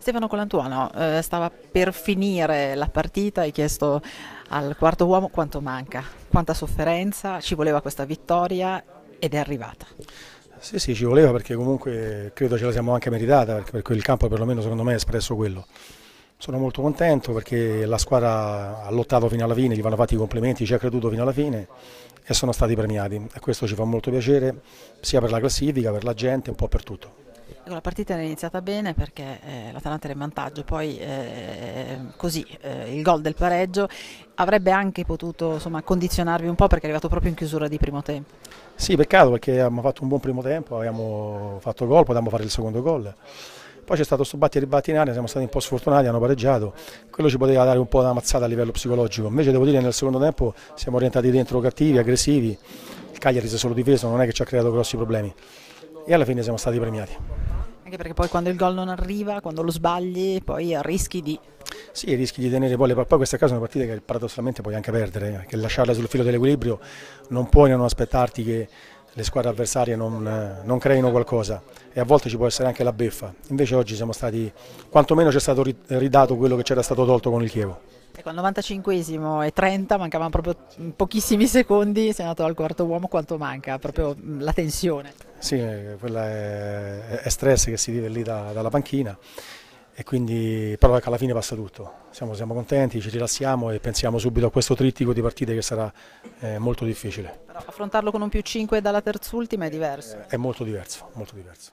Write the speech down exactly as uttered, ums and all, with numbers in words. Stefano Colantuono, eh, stava per finire la partita, hai chiesto al quarto uomo quanto manca, quanta sofferenza, ci voleva questa vittoria ed è arrivata. Sì, sì, ci voleva, perché comunque credo ce la siamo anche meritata, perché per quel campo perlomeno secondo me è espresso quello. Sono molto contento perché la squadra ha lottato fino alla fine, gli vanno fatti i complimenti, ci ha creduto fino alla fine e sono stati premiati, e questo ci fa molto piacere sia per la classifica, per la gente, un po' per tutto. La partita era iniziata bene perché eh, l'Atalanta era in vantaggio, poi eh, così eh, il gol del pareggio avrebbe anche potuto, insomma, condizionarvi un po', perché è arrivato proprio in chiusura di primo tempo. Sì, peccato, perché abbiamo fatto un buon primo tempo, abbiamo fatto gol, potevamo fare il secondo gol. Poi c'è stato sto batti e ribatti in aria, siamo stati un po' sfortunati, hanno pareggiato, quello ci poteva dare un po' una mazzata a livello psicologico. Invece devo dire che nel secondo tempo siamo orientati dentro cattivi, aggressivi, il Cagliari si è solo difeso, non è che ci ha creato grossi problemi e alla fine siamo stati premiati. Anche perché poi quando il gol non arriva, quando lo sbagli, poi rischi di... Sì, rischi di tenere poi, le... poi questa è una partita che paradossalmente puoi anche perdere, perché lasciarla sul filo dell'equilibrio, non puoi non aspettarti che le squadre avversarie non, non creino qualcosa, e a volte ci può essere anche la beffa. Invece oggi siamo stati, quantomeno ci è stato ridato quello che c'era stato tolto con il Chievo. Ecco, al novantacinquesimo e trenta mancavano proprio pochissimi secondi, sei andato al quarto uomo, quanto manca? Proprio la tensione. Sì, quella è, è stress che si vive lì da, dalla panchina, e quindi, però ecco, alla fine passa tutto, siamo, siamo contenti, ci rilassiamo e pensiamo subito a questo trittico di partite che sarà eh, molto difficile. Però affrontarlo con un più cinque dalla terzultima è diverso? È, è molto diverso, molto diverso.